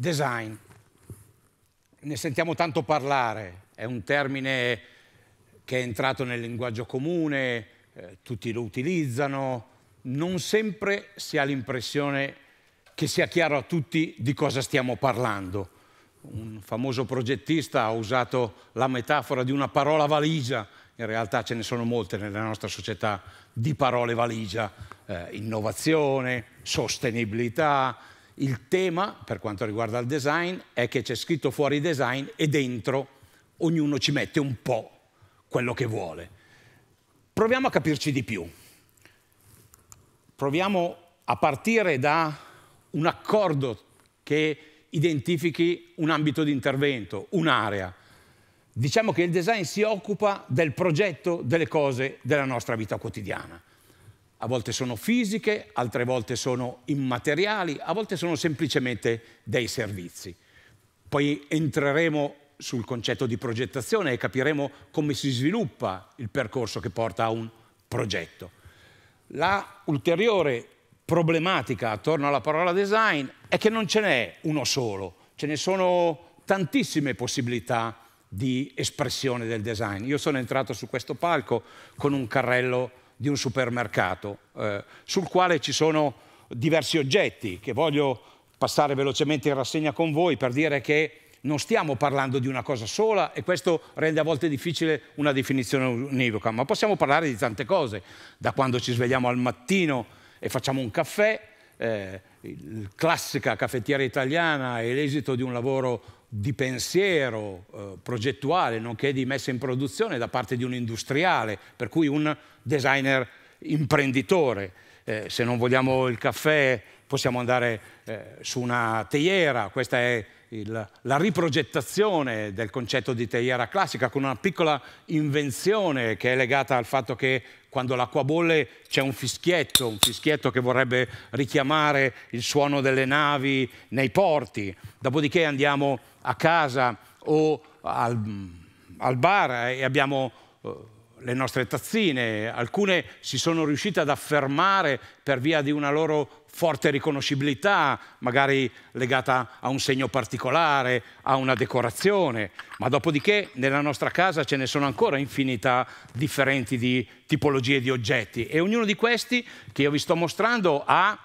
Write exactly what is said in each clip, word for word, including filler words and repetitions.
Design. Ne sentiamo tanto parlare, è un termine che è entrato nel linguaggio comune, eh, tutti lo utilizzano, non sempre si ha l'impressione che sia chiaro a tutti di cosa stiamo parlando. Un famoso progettista ha usato la metafora di una parola valigia, in realtà ce ne sono molte nella nostra società di parole valigia, eh, innovazione, sostenibilità. Il tema, per quanto riguarda il design, è che c'è scritto fuori design e dentro ognuno ci mette un po' quello che vuole. Proviamo a capirci di più. Proviamo a partire da un accordo che identifichi un ambito di intervento, un'area. Diciamo che il design si occupa del progetto delle cose della nostra vita quotidiana. A volte sono fisiche, altre volte sono immateriali, a volte sono semplicemente dei servizi. Poi entreremo sul concetto di progettazione e capiremo come si sviluppa il percorso che porta a un progetto. La ulteriore problematica attorno alla parola design è che non ce n'è uno solo, ce ne sono tantissime possibilità di espressione del design. Io sono entrato su questo palco con un carrello di un supermercato, eh, sul quale ci sono diversi oggetti che voglio passare velocemente in rassegna con voi per dire che non stiamo parlando di una cosa sola e questo rende a volte difficile una definizione univoca, ma possiamo parlare di tante cose, da quando ci svegliamo al mattino e facciamo un caffè, eh, classica caffettiera italiana è l'esito di un lavoro di pensiero eh, progettuale, nonché di messa in produzione da parte di un industriale, per cui un designer imprenditore. Eh, se non vogliamo il caffè possiamo andare eh, su una teiera, questa è il, la riprogettazione del concetto di teiera classica con una piccola invenzione che è legata al fatto che quando l'acqua bolle c'è un fischietto, un fischietto che vorrebbe richiamare il suono delle navi nei porti, dopodiché andiamo a casa o al, al bar e abbiamo eh, le nostre tazzine, alcune si sono riuscite ad affermare per via di una loro forte riconoscibilità, magari legata a un segno particolare, a una decorazione, ma dopodiché nella nostra casa ce ne sono ancora infinità differenti di tipologie di oggetti e ognuno di questi che io vi sto mostrando ha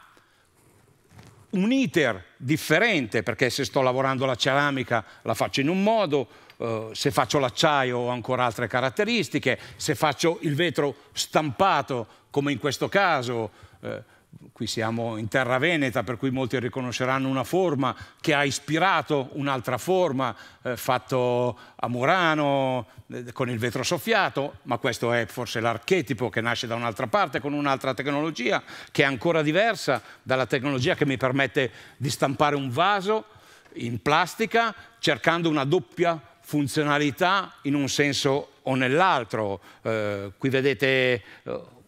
un iter differente, perché se sto lavorando la ceramica la faccio in un modo, Uh, se faccio l'acciaio ho ancora altre caratteristiche, se faccio il vetro stampato come in questo caso, uh, qui siamo in terra veneta per cui molti riconosceranno una forma che ha ispirato un'altra forma uh, fatto a Murano uh, con il vetro soffiato, ma questo è forse l'archetipo che nasce da un'altra parte con un'altra tecnologia che è ancora diversa dalla tecnologia che mi permette di stampare un vaso in plastica cercando una doppia funzionalità in un senso o nell'altro. Eh, qui vedete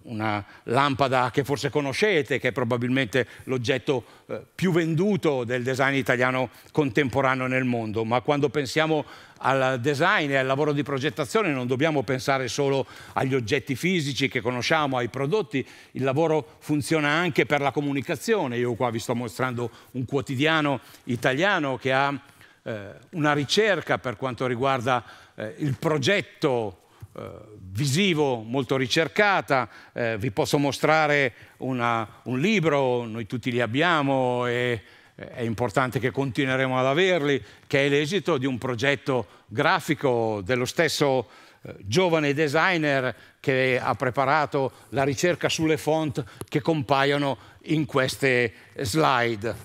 una lampada che forse conoscete, che è probabilmente l'oggetto eh, più venduto del design italiano contemporaneo nel mondo, ma quando pensiamo al design e al lavoro di progettazione non dobbiamo pensare solo agli oggetti fisici che conosciamo, ai prodotti, il lavoro funziona anche per la comunicazione. Io qua vi sto mostrando un quotidiano italiano che ha una ricerca per quanto riguarda eh, il progetto eh, visivo molto ricercata, eh, vi posso mostrare una, un libro, noi tutti li abbiamo e eh, è importante che continueremo ad averli, che è l'esito di un progetto grafico dello stesso eh, giovane designer che ha preparato la ricerca sulle font che compaiono in queste slide.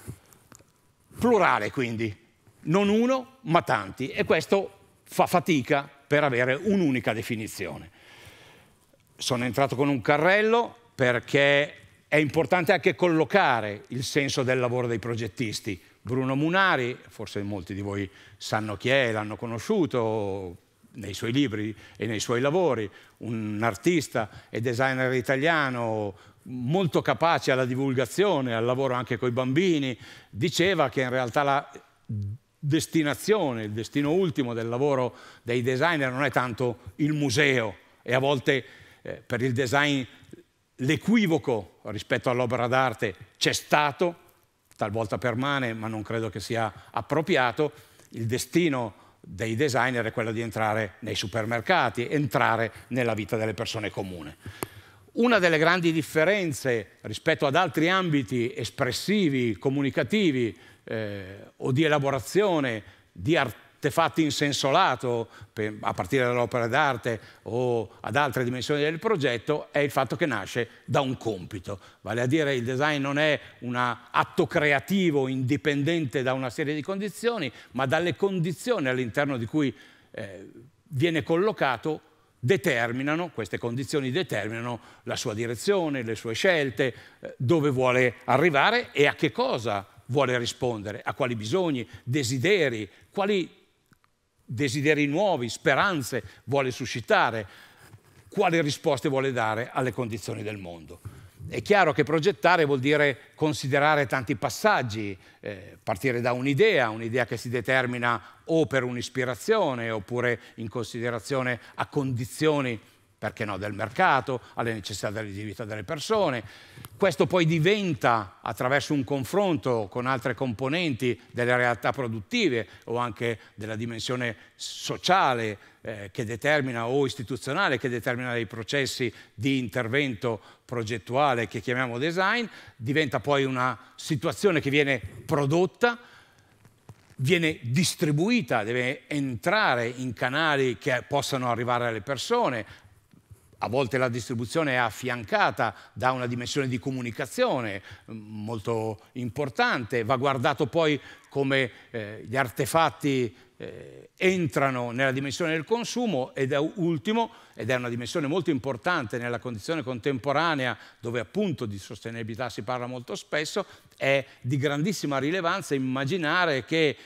Plurale quindi. Non uno, ma tanti, e questo fa fatica per avere un'unica definizione. Sono entrato con un carrello perché è importante anche collocare il senso del lavoro dei progettisti. Bruno Munari, forse molti di voi sanno chi è, l'hanno conosciuto nei suoi libri e nei suoi lavori, un artista e designer italiano molto capace alla divulgazione, al lavoro anche coi bambini, diceva che in realtà la destinazione, il destino ultimo del lavoro dei designer non è tanto il museo e a volte eh, per il design l'equivoco rispetto all'opera d'arte c'è stato, talvolta permane, ma non credo che sia appropriato. Il destino dei designer è quello di entrare nei supermercati, entrare nella vita delle persone comune. Una delle grandi differenze rispetto ad altri ambiti espressivi, comunicativi eh, o di elaborazione di artefatti in senso lato, per, a partire dall'opera d'arte o ad altre dimensioni del progetto, è il fatto che nasce da un compito. Vale a dire, il design non è un atto creativo indipendente da una serie di condizioni, ma dalle condizioni all'interno di cui eh, viene collocato determinano, queste condizioni determinano la sua direzione, le sue scelte, dove vuole arrivare e a che cosa vuole rispondere, a quali bisogni, desideri, quali desideri nuovi, speranze vuole suscitare, quali risposte vuole dare alle condizioni del mondo. È chiaro che progettare vuol dire considerare tanti passaggi, eh, partire da un'idea, un'idea che si determina o per un'ispirazione oppure in considerazione a condizioni, perché no, del mercato, alle necessità di vita delle persone. Questo poi diventa, attraverso un confronto con altre componenti delle realtà produttive o anche della dimensione sociale eh, che determina, o istituzionale che determina dei processi di intervento progettuale che chiamiamo design, diventa poi una situazione che viene prodotta, viene distribuita, deve entrare in canali che possano arrivare alle persone. A volte la distribuzione è affiancata da una dimensione di comunicazione molto importante, va guardato poi come eh, gli artefatti eh, entrano nella dimensione del consumo, ed è ultimo, ed è una dimensione molto importante nella condizione contemporanea, dove appunto di sostenibilità si parla molto spesso, è di grandissima rilevanza immaginare che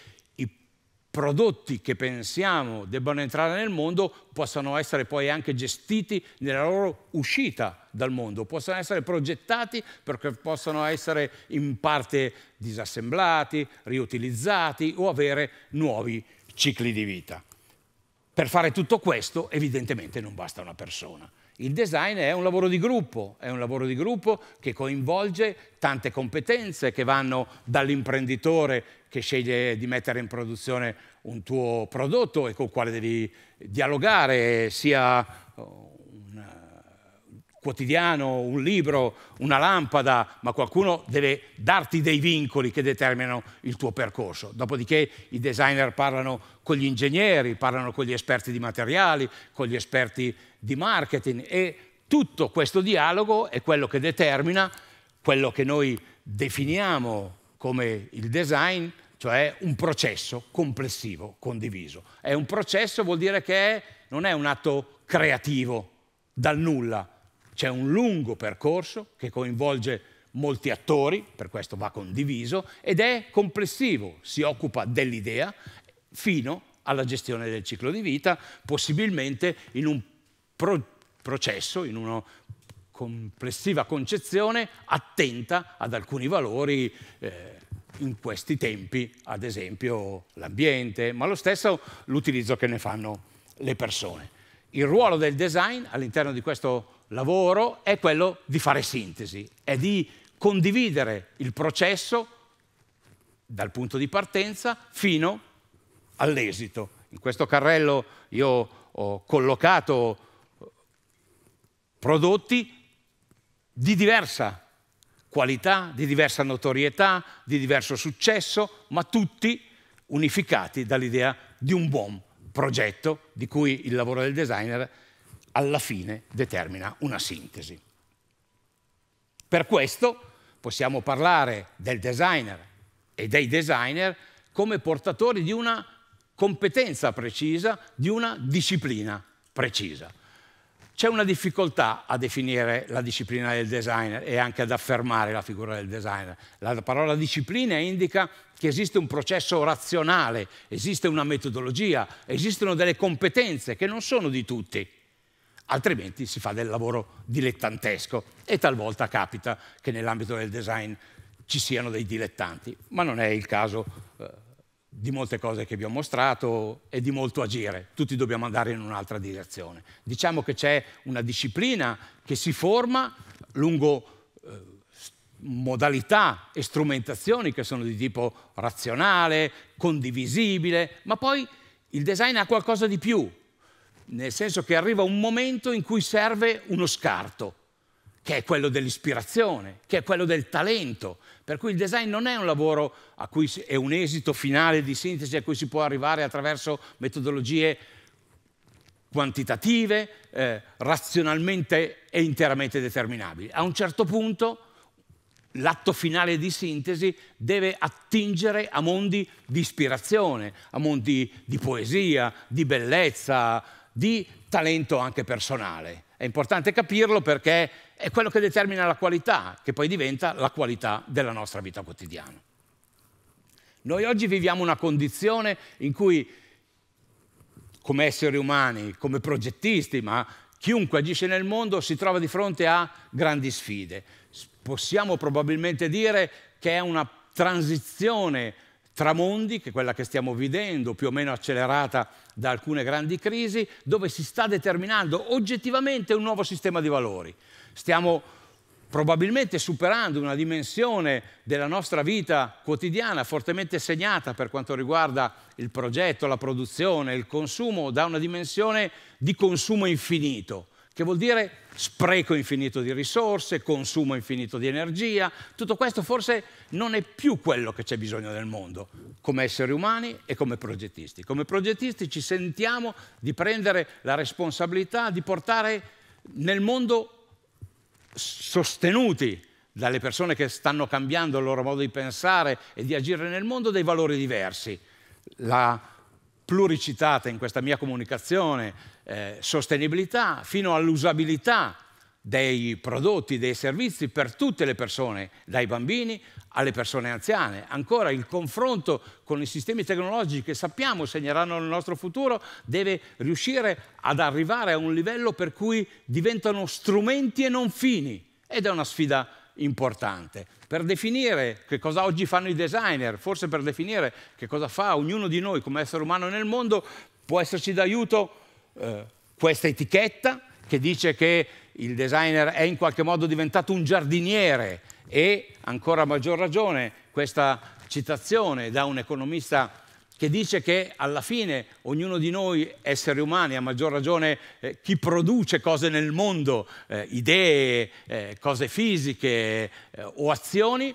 prodotti che pensiamo debbano entrare nel mondo possano essere poi anche gestiti nella loro uscita dal mondo, possano essere progettati perché possano essere in parte disassemblati, riutilizzati o avere nuovi cicli di vita. Per fare tutto questo evidentemente non basta una persona. Il design è un lavoro di gruppo, è un lavoro di gruppo che coinvolge tante competenze che vanno dall'imprenditore che sceglie di mettere in produzione un tuo prodotto e con il quale devi dialogare, sia un quotidiano, un libro, una lampada, ma qualcuno deve darti dei vincoli che determinano il tuo percorso. Dopodiché i designer parlano con gli ingegneri, parlano con gli esperti di materiali, con gli esperti di marketing, e tutto questo dialogo è quello che determina quello che noi definiamo come il design, cioè un processo complessivo, condiviso. È un processo, vuol dire che non è un atto creativo dal nulla, c'è un lungo percorso che coinvolge molti attori, per questo va condiviso, ed è complessivo, si occupa dell'idea fino alla gestione del ciclo di vita, possibilmente in un Pro processo, in una complessiva concezione attenta ad alcuni valori, eh, in questi tempi ad esempio l'ambiente, ma lo stesso l'utilizzo che ne fanno le persone. Il ruolo del design all'interno di questo lavoro è quello di fare sintesi, è di condividere il processo dal punto di partenza fino all'esito. In questo carrello io ho collocato prodotti di diversa qualità, di diversa notorietà, di diverso successo, ma tutti unificati dall'idea di un buon progetto di cui il lavoro del designer alla fine determina una sintesi. Per questo possiamo parlare del designer e dei designer come portatori di una competenza precisa, di una disciplina precisa. C'è una difficoltà a definire la disciplina del designer e anche ad affermare la figura del designer. La parola disciplina indica che esiste un processo razionale, esiste una metodologia, esistono delle competenze che non sono di tutti, altrimenti si fa del lavoro dilettantesco, e talvolta capita che nell'ambito del design ci siano dei dilettanti, ma non è il caso eh, di molte cose che vi ho mostrato e di molto agire. Tutti dobbiamo andare in un'altra direzione. Diciamo che c'è una disciplina che si forma lungo eh, modalità e strumentazioni che sono di tipo razionale, condivisibile, ma poi il design ha qualcosa di più, nel senso che arriva un momento in cui serve uno scarto, che è quello dell'ispirazione, che è quello del talento, per cui il design non è un lavoro a cui è un esito finale di sintesi a cui si può arrivare attraverso metodologie quantitative, eh, razionalmente e interamente determinabili. A un certo punto l'atto finale di sintesi deve attingere a mondi di ispirazione, a mondi di poesia, di bellezza, di talento anche personale. È importante capirlo perché è quello che determina la qualità, che poi diventa la qualità della nostra vita quotidiana. Noi oggi viviamo una condizione in cui, come esseri umani, come progettisti, ma chiunque agisce nel mondo si trova di fronte a grandi sfide. Possiamo probabilmente dire che è una transizione tra mondi, che è quella che stiamo vivendo, più o meno accelerata da alcune grandi crisi, dove si sta determinando oggettivamente un nuovo sistema di valori. Stiamo probabilmente superando una dimensione della nostra vita quotidiana fortemente segnata per quanto riguarda il progetto, la produzione, il consumo, da una dimensione di consumo infinito, che vuol dire spreco infinito di risorse, consumo infinito di energia. Tutto questo forse non è più quello che c'è bisogno nel mondo, come esseri umani e come progettisti. Come progettisti ci sentiamo di prendere la responsabilità di portare nel mondo, sostenuti dalle persone che stanno cambiando il loro modo di pensare e di agire nel mondo, dei valori diversi. La pluricitata in questa mia comunicazione, eh, sostenibilità, fino all'usabilità dei prodotti, dei servizi per tutte le persone, dai bambini alle persone anziane. Ancora il confronto con i sistemi tecnologici che sappiamo segneranno il nostro futuro deve riuscire ad arrivare a un livello per cui diventano strumenti e non fini, ed è una sfida importante. Per definire che cosa oggi fanno i designer, forse per definire che cosa fa ognuno di noi come essere umano nel mondo, può esserci d'aiuto eh, questa etichetta che dice che il designer è in qualche modo diventato un giardiniere, e ancora a maggior ragione questa citazione da un economista che dice che alla fine ognuno di noi esseri umani, a maggior ragione eh, chi produce cose nel mondo, eh, idee, eh, cose fisiche eh, o azioni,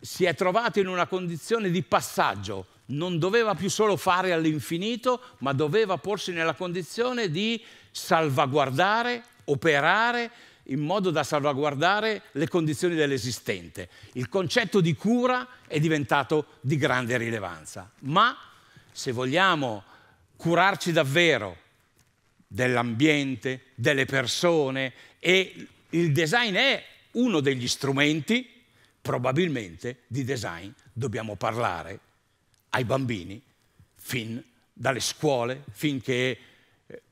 si è trovato in una condizione di passaggio. Non doveva più solo fare all'infinito, ma doveva porsi nella condizione di salvaguardare, operare in modo da salvaguardare le condizioni dell'esistente. Il concetto di cura è diventato di grande rilevanza, ma se vogliamo curarci davvero dell'ambiente, delle persone, e il design è uno degli strumenti, probabilmente di design dobbiamo parlare ai bambini fin dalle scuole, finché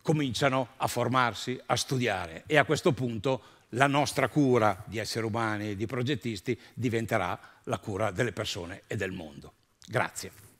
cominciano a formarsi, a studiare, e a questo punto la nostra cura di esseri umani e di progettisti diventerà la cura delle persone e del mondo. Grazie.